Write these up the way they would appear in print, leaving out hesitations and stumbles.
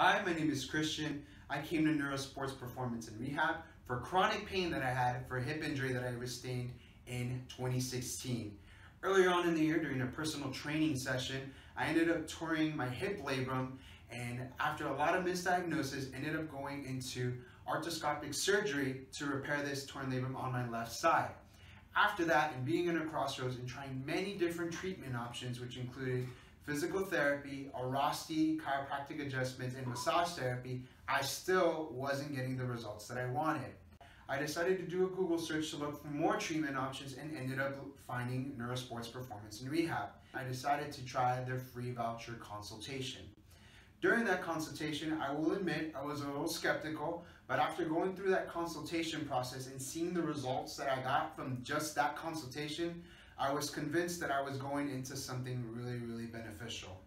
Hi, my name is Christian. I came to Neuro Sports Performance and Rehab for chronic pain that I had for a hip injury that I sustained in 2016. Earlier on in the year, during a personal training session, I ended up tearing my hip labrum, and after a lot of misdiagnosis, ended up going into arthroscopic surgery to repair this torn labrum on my left side. After that, and being in a crossroads and trying many different treatment options, which included physical therapy, Orasti, chiropractic adjustments, and massage therapy, I still wasn't getting the results that I wanted. I decided to do a Google search to look for more treatment options and ended up finding Neuro Sports Performance and Rehab. I decided to try their free voucher consultation. During that consultation, I will admit I was a little skeptical, but after going through that consultation process and seeing the results that I got from just that consultation, I was convinced that I was going into something really, really beneficial.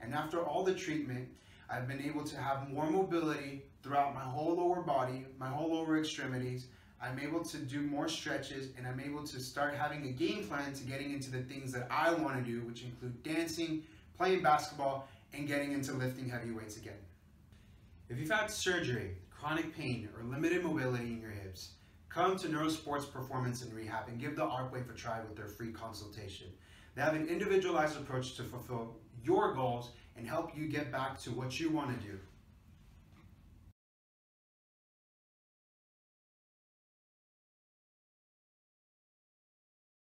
And after all the treatment, I've been able to have more mobility throughout my whole lower body, my whole lower extremities. I'm able to do more stretches, and I'm able to start having a game plan to getting into the things that I want to do, which include dancing, playing basketball, and getting into lifting heavy weights again. If you've had surgery, chronic pain, or limited mobility in your hips, come to Neuro Sports Performance and Rehab and give the ARPWAVE a try with their free consultation. They have an individualized approach to fulfill your goals and help you get back to what you want to do.